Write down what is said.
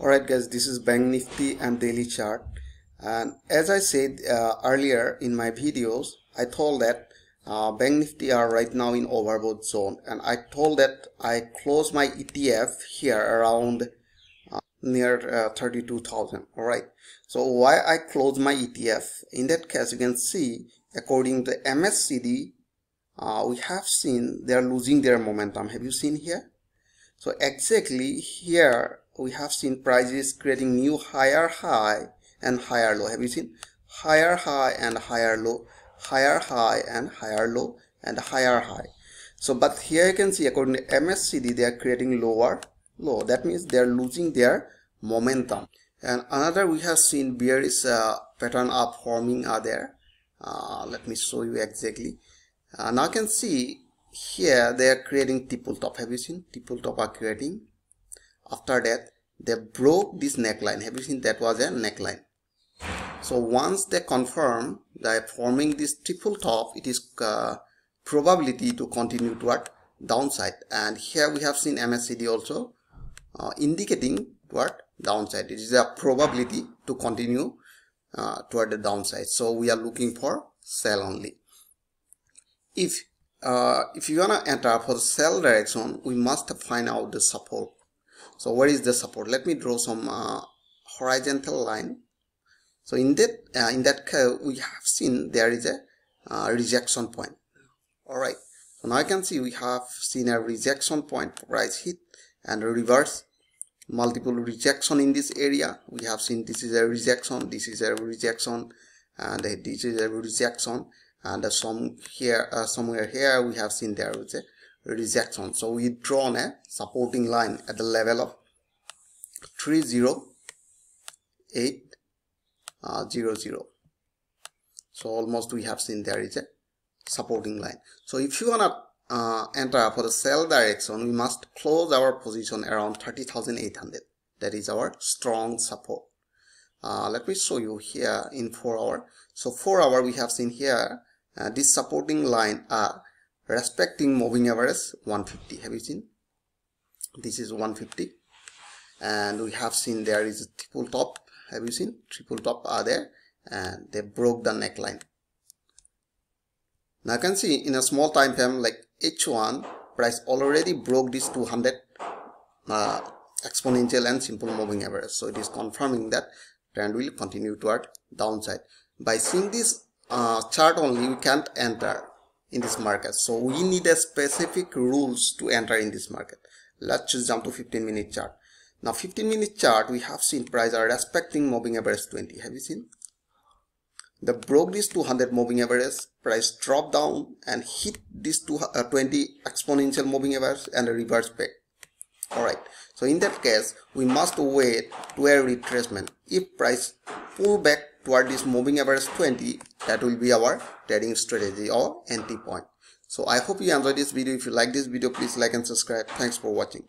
Alright guys, this is Bank Nifty and daily chart, and as I said earlier in my videos, I told that Bank Nifty are right now in overbought zone, and I told that I closed my ETF here around near 32,000. Alright, so why I closed my ETF? In that case, you can see according to MSCD, we have seen they are losing their momentum. Have you seen here? So exactly here we have seen prices creating new higher high and higher low. Have you seen higher high and higher low, higher high and higher low, and higher high? So but here you can see according to MSCD they are creating lower low. That means they are losing their momentum. And another, we have seen bearish pattern are forming are there. Let me show you exactly. Now you can see here they are creating triple top. Have you seen triple top are creating? After that they broke this neckline. Have you seen that was a neckline? So once they confirm they are forming this triple top, it is probability to continue toward downside. And here we have seen MACD also indicating toward downside. It is a probability to continue toward the downside. So we are looking for sell only. If you wanna enter for sell direction, we must find out the support. So where is the support? Let me draw some horizontal line. So in that curve we have seen there is a rejection point. All right. So now I can see we have seen a rejection point, price hit and reverse, multiple rejection in this area. We have seen this is a rejection, this is a rejection, and this is a rejection. And somewhere here we have seen there is a rejection. So we drawn a supporting line at the level of 30800. So almost we have seen there is a supporting line. So if you wanna enter for the sell direction, we must close our position around 30,800. That is our strong support. Let me show you here in 4 hour. So 4 hour we have seen here. This supporting line are respecting moving average 150. Have you seen? This is 150, and we have seen there is a triple top. Have you seen? Triple top are there, and they broke the neckline. Now you can see in a small time frame like H1, price already broke this 200 exponential and simple moving average. So it is confirming that trend will continue toward downside. By seeing this chart only, we can't enter in this market. So we need a specific rules to enter in this market. Let's just jump to 15-minute chart. Now 15-minute chart, we have seen price are respecting moving average 20. Have you seen? They broke this 200 moving average, price dropped down and hit this 20 exponential moving average and a reverse back. Alright, so in that case, we must wait to a retracement. If price pull back toward this moving average 20, that will be our trading strategy or entry point. So I hope you enjoyed this video. If you like this video, please like and subscribe. Thanks for watching.